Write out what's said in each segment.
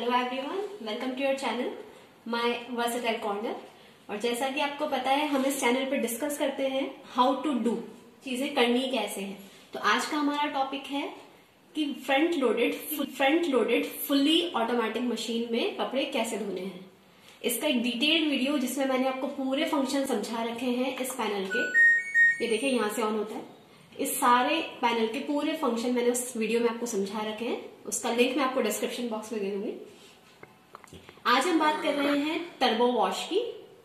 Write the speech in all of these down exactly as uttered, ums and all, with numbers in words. Hello everyone, welcome to your channel my versatile corner. और जैसा कि आपको पता है, हम इस चैनल पर डिस्कस करते हैं हाउ टू डू, चीजें करनी कैसे हैं। तो आज का हमारा टॉपिक है कि front loaded front loaded fully automatic machine में कपड़े कैसे धोने हैं। इसका एक डिटेल्ड वीडियो जिसमें मैंने आपको पूरे फंक्शन समझा रखे हैं इस पैनल के। ये देखिए, यहाँ से ऑन होता है। इस सारे पैनल के पूरे फंक्शन मैंने उस वीडियो में आपको समझा रखे हैं। उसका लिंक मैं आपको डिस्क्रिप्शन बॉक्स में दे दूंगी। आज हम बात कर रहे हैं टर्बो वॉश की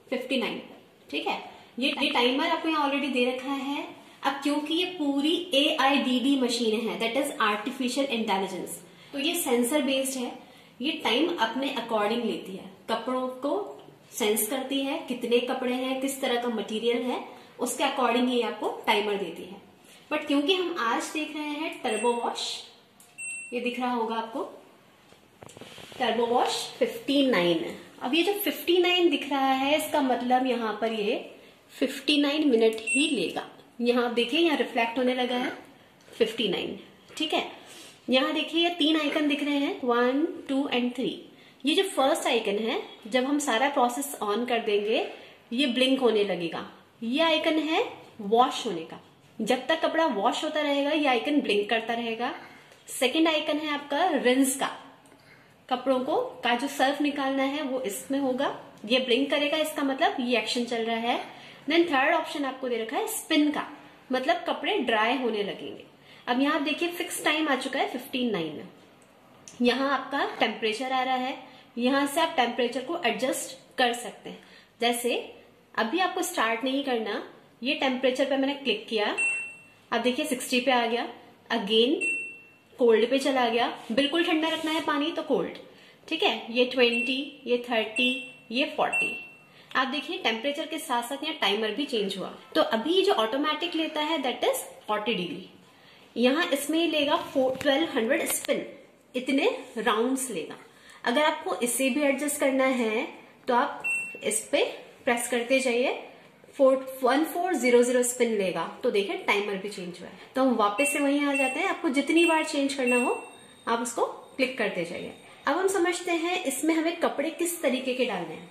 फिफ्टी नाइन पर। ठीक है, ये ये टाइमर आपको यहाँ ऑलरेडी दे रखा है। अब क्योंकि ये पूरी A I D D machine है, दैट इज आर्टिफिशियल इंटेलिजेंस, तो ये सेंसर बेस्ड है। ये टाइम अपने अकॉर्डिंग लेती है, कपड़ों को सेंस करती है, कितने कपड़े हैं, किस तरह का मटीरियल है, उसके अकॉर्डिंग ये आपको टाइमर देती है। बट क्योंकि हम आज देख रहे हैं टर्बो वॉश, ये दिख रहा होगा आपको टर्बो वॉश फिफ्टी नाइन। अब ये जो फिफ्टी नाइन दिख रहा है, इसका मतलब यहाँ पर ये फिफ्टी नाइन मिनट ही लेगा। यहाँ देखिए, यहाँ रिफ्लेक्ट होने लगा है फिफ्टी नाइन। ठीक है, यहाँ देखिए ये तीन आइकन दिख रहे हैं, वन टू एंड थ्री। ये जो फर्स्ट आइकन है, जब हम सारा प्रोसेस ऑन कर देंगे ये ब्लिंक होने लगेगा। ये आइकन है वॉश होने का, जब तक कपड़ा वॉश होता रहेगा ये आइकन ब्लिंक करता रहेगा। सेकेंड आइकन है आपका रिंस का, कपड़ों को का जो सर्फ निकालना है वो इसमें होगा, ये ब्लिंक करेगा, इसका मतलब ये एक्शन चल रहा है। देन थर्ड ऑप्शन आपको दे रखा है स्पिन का, मतलब कपड़े ड्राई होने लगेंगे। अब यहाँ आप देखिए फिक्स टाइम आ चुका है फिफ्टी नाइन। यहाँ आपका टेम्परेचर आ रहा है, यहाँ से आप टेम्परेचर को एडजस्ट कर सकते हैं। जैसे अभी आपको स्टार्ट नहीं करना, ये टेम्परेचर पे मैंने क्लिक किया, अब देखिए सिक्सटी पे आ गया, अगेन कोल्ड पे चला गया। बिल्कुल ठंडा रखना है पानी तो कोल्ड, ठीक है। ये ट्वेंटी, ये थर्टी, ये फोर्टी। आप देखिए टेम्परेचर के साथ साथ यहाँ टाइमर भी चेंज हुआ। तो अभी ये जो ऑटोमेटिक लेता है दैट इज फोर्टी डिग्री। यहाँ इसमें ही लेगा ट्वेल्व हंड्रेड स्पिन, इतने राउंड्स लेगा। अगर आपको इसे भी एडजस्ट करना है तो आप इस पे प्रेस करते जाइए, one four zero zero spin लेगा। तो देखिए टाइमर भी चेंज हुआ है। तो हम वापस से वहीं आ जाते हैं, आपको जितनी बार चेंज करना हो आप उसको क्लिक करते जाइए। अब हम समझते हैं इसमें हमें कपड़े किस तरीके के डालने हैं।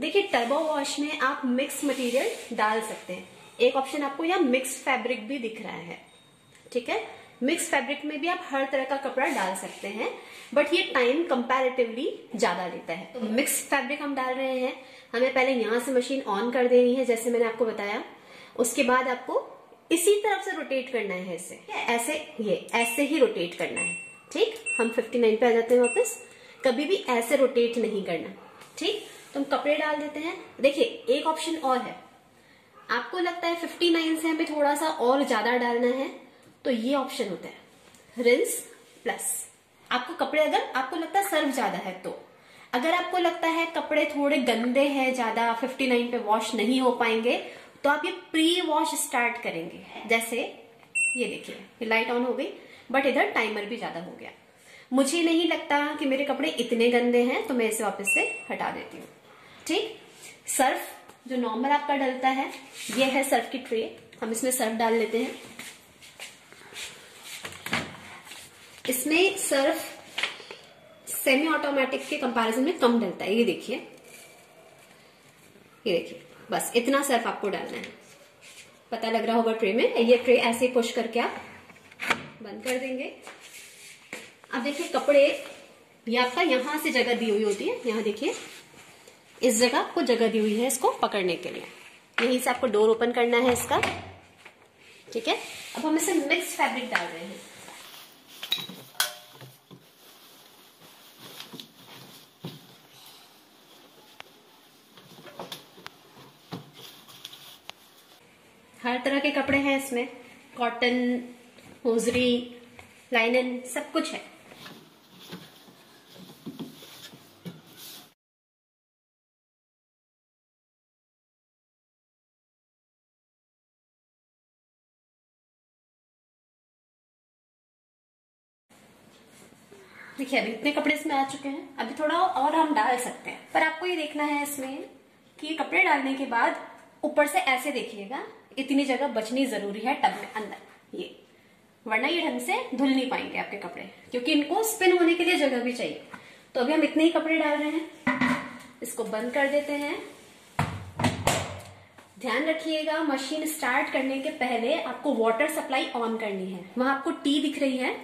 देखिए टर्बो वॉश में आप मिक्स मटेरियल डाल सकते हैं। एक ऑप्शन आपको यहाँ मिक्स फैब्रिक भी दिख रहा है, ठीक है। मिक्स फैब्रिक में भी आप हर तरह का कपड़ा डाल सकते हैं, बट ये टाइम कंपैरेटिवली ज्यादा लेता है। तो मिक्स फैब्रिक हम डाल रहे हैं, हमें पहले यहाँ से मशीन ऑन कर देनी है जैसे मैंने आपको बताया। उसके बाद आपको इसी तरफ से रोटेट करना है, इसे ऐसे, ये ऐसे ही रोटेट करना है। ठीक, हम फिफ्टी नाइन पे आ जाते हैं वापस। कभी भी ऐसे रोटेट नहीं करना, ठीक। तो हम कपड़े डाल देते हैं। देखिए एक ऑप्शन और है, आपको लगता है फिफ्टी नाइन से हमें थोड़ा सा और ज्यादा डालना है तो ये ऑप्शन होता है रिंस प्लस। आपको कपड़े, अगर आपको लगता है सर्फ ज्यादा है, तो अगर आपको लगता है कपड़े थोड़े गंदे हैं, ज्यादा फिफ्टी नाइन पे वॉश नहीं हो पाएंगे, तो आप ये प्री वॉश स्टार्ट करेंगे। जैसे ये देखिए लाइट ऑन हो गई, बट इधर टाइमर भी ज्यादा हो गया। मुझे नहीं लगता कि मेरे कपड़े इतने गंदे हैं तो मैं इसे वापस से हटा देती हूँ, ठीक। सर्फ जो नॉर्मल आपका डलता है, ये है सर्फ की ट्रे, हम इसमें सर्फ डाल लेते हैं। इसमें सर्फ सेमी ऑटोमेटिक के कंपैरिजन में कम डलता है। ये देखिए, ये देखिए, बस इतना सर्फ आपको डालना है। पता लग रहा होगा ट्रे में। ये ट्रे ऐसे पुश करके आप बंद कर देंगे। अब देखिए कपड़े, ये आपका यहां से जगह दी हुई होती है, यहाँ देखिए इस जगह आपको जगह दी हुई है इसको पकड़ने के लिए। यहीं से आपको डोर ओपन करना है इसका, ठीक है। अब हम इसे मिक्स फैब्रिक डाल रहे हैं। हर तरह के कपड़े हैं इसमें, कॉटन, होजरी, लाइनन, सब कुछ है। देखिए अभी इतने कपड़े इसमें आ चुके हैं। अभी थोड़ा और हम डाल सकते हैं, पर आपको ये देखना है इसमें कि कपड़े डालने के बाद ऊपर से ऐसे देखिएगा, इतनी जगह बचनी जरूरी है टब में अंदर, ये वरना ये ढंग से धुल नहीं पाएंगे आपके कपड़े, क्योंकि इनको स्पिन होने के लिए जगह भी चाहिए। तो अभी हम इतने ही कपड़े डाल रहे हैं, इसको बंद कर देते हैं। ध्यान रखिएगा मशीन स्टार्ट करने के पहले आपको वाटर सप्लाई ऑन करनी है। वहां आपको टी दिख रही है,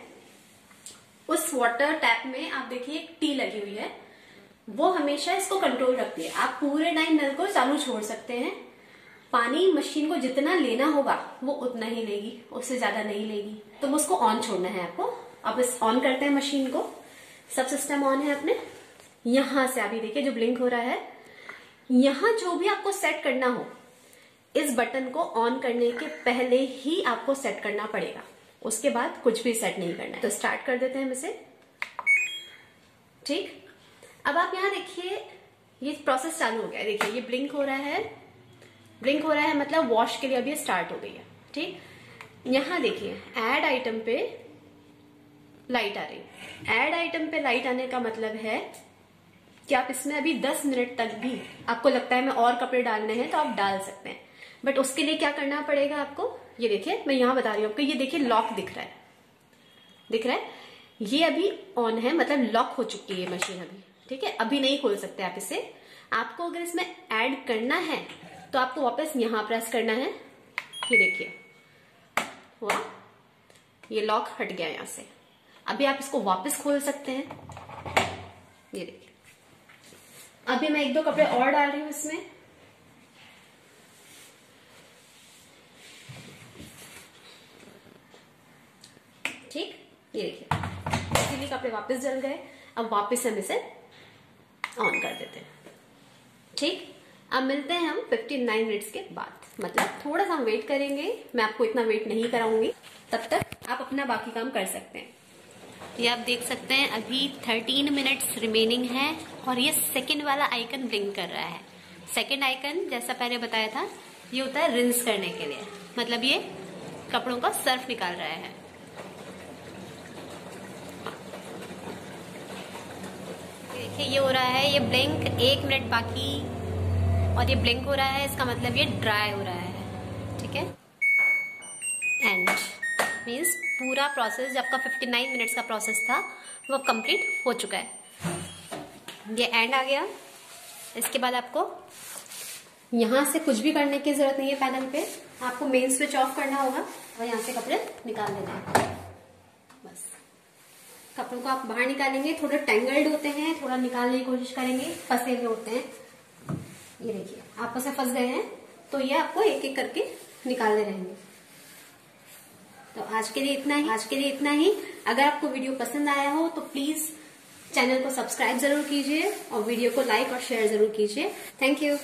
उस वाटर टैप में आप देखिए एक टी लगी हुई है, वो हमेशा इसको कंट्रोल रखती है। आप पूरे टाइम नल को चालू छोड़ सकते हैं, पानी मशीन को जितना लेना होगा वो उतना ही लेगी, उससे ज्यादा नहीं लेगी। तो उसको ऑन छोड़ना है आपको। अब इस ऑन करते हैं मशीन को, सब सिस्टम ऑन है अपने। यहां से अभी देखिए जो ब्लिंक हो रहा है, यहां जो भी आपको सेट करना हो इस बटन को ऑन करने के पहले ही आपको सेट करना पड़ेगा, उसके बाद कुछ भी सेट नहीं करना है। तो स्टार्ट कर देते हैं हम इसे, ठीक। अब आप यहाँ देखिए ये प्रोसेस चालू हो गया है, देखिए ये ब्लिंक हो रहा है, ब्लिंक हो रहा है मतलब वॉश के लिए अभी स्टार्ट हो गई है, ठीक। यहाँ देखिए ऐड आइटम पे लाइट आ रही है। ऐड आइटम पे लाइट आने का मतलब है कि आप इसमें अभी दस मिनट तक भी आपको लगता है मैं और कपड़े डालने हैं तो आप डाल सकते हैं, बट उसके लिए क्या करना पड़ेगा आपको, ये देखिए मैं यहाँ बता रही हूँ आपको, ये देखिए लॉक दिख रहा है, दिख रहा है, ये अभी ऑन है मतलब लॉक हो चुकी है मशीन अभी, ठीक है। अभी नहीं खोल सकते आप इसे। आपको अगर इसमें ऐड करना है तो आपको वापस यहां प्रेस करना है, ये देखिए हुआ, ये लॉक हट गया यहां से। अभी आप इसको वापस खोल सकते हैं, ये देखिए। अभी मैं एक दो कपड़े और डाल रही हूं इसमें, ठीक, ये देखिए इसीलिए कपड़े वापस जल गए। अब वापस हम इसे ऑन कर देते हैं, ठीक। अब मिलते हैं हम उनसठ मिनट्स के बाद, मतलब थोड़ा सा हम वेट करेंगे, मैं आपको इतना वेट नहीं कराऊंगी, तब तक आप अपना बाकी काम कर सकते हैं। ये आप देख सकते हैं अभी तेरह मिनट्स रिमेनिंग है और ये सेकंड वाला आइकन ब्लिंक कर रहा है। सेकंड आइकन जैसा पहले बताया था ये होता है रिंस करने के लिए, मतलब ये कपड़ों का सर्फ निकाल रहा है। देखिए ये हो रहा है, ये ब्लिंक, एक मिनट बाकी और ये ब्लिंक हो रहा है, इसका मतलब ये ड्राई हो रहा है, ठीक है। एंड मीन्स पूरा प्रोसेस जो आपका उनसठ मिनट्स का प्रोसेस था वो कंप्लीट हो चुका है। ये एंड आ गया। इसके बाद आपको यहाँ से कुछ भी करने की जरूरत नहीं है, पैनल पे आपको मेन स्विच ऑफ करना होगा और यहाँ से कपड़े निकाल देना है बस। कपड़ों को आप बाहर निकालेंगे, थोड़े टेंगल्ड होते हैं, थोड़ा निकालने की कोशिश करेंगे, फंसे हुए होते हैं, ये देखिए आपस में फंस गए हैं, तो ये आपको एक एक करके निकालने रहेंगे। तो आज के लिए इतना ही, आज के लिए इतना ही। अगर आपको वीडियो पसंद आया हो तो प्लीज चैनल को सब्सक्राइब जरूर कीजिए और वीडियो को लाइक और शेयर जरूर कीजिए। Thank you.